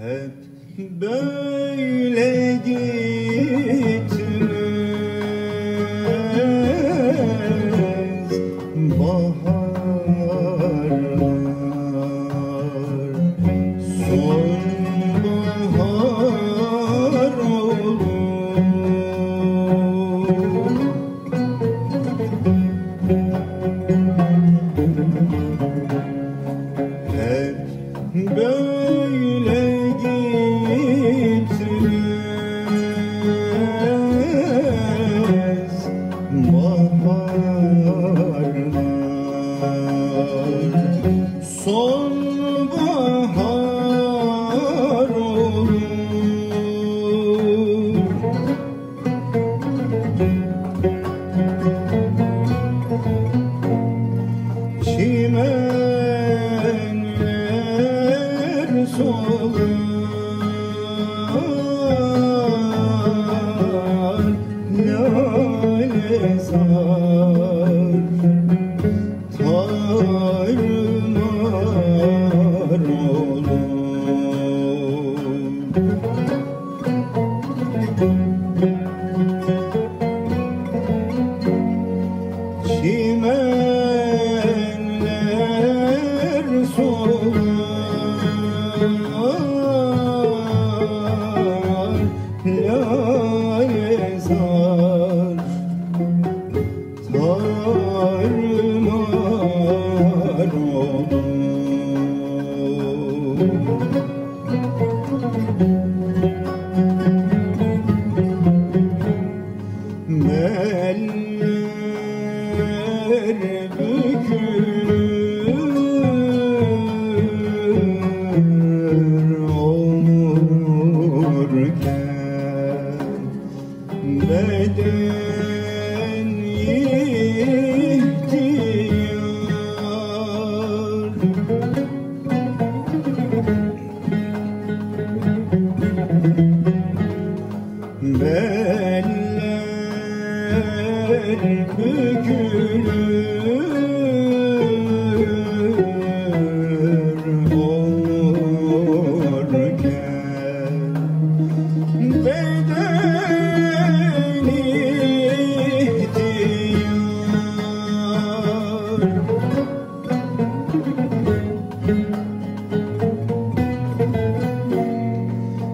Hep böyle gitmez baharlar, sonbahar olur. Hep böyle sonbahar olur. Çimenler solar, lale sar, çimenler solar, lale sar, tarmar olur. Bükülür omurken beden ihtiyar, beller bükülür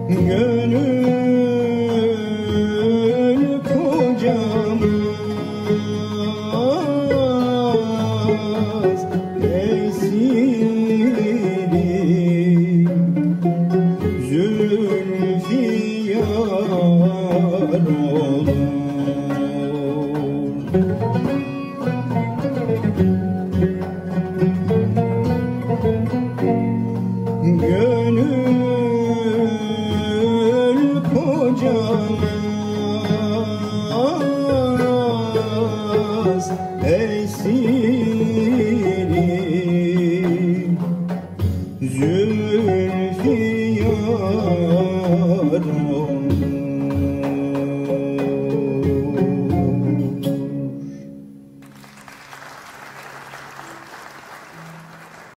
gönül kocamaz esiri, zülfiyar olur. Gönül kocamaz esiri, zülfiyar olur.